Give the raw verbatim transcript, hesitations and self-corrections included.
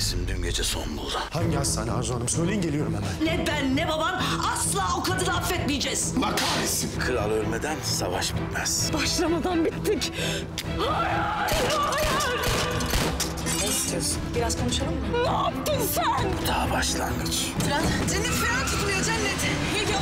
nefesim dün gece son buldu. Hangi hastane Arzu Hanım? Söyleyin geliyorum hemen. Ne ben ne babam asla o kadını affetmeyeceğiz. Allah kahretsin. Kral ölmeden savaş bitmez. Başlamadan bittik. Hayır! Hayır! Ne istiyorsun? Biraz konuşalım mı? Ne yaptın sen? Daha başlangıç. Fırat. Cennet Fırat tutmuyor Cennet.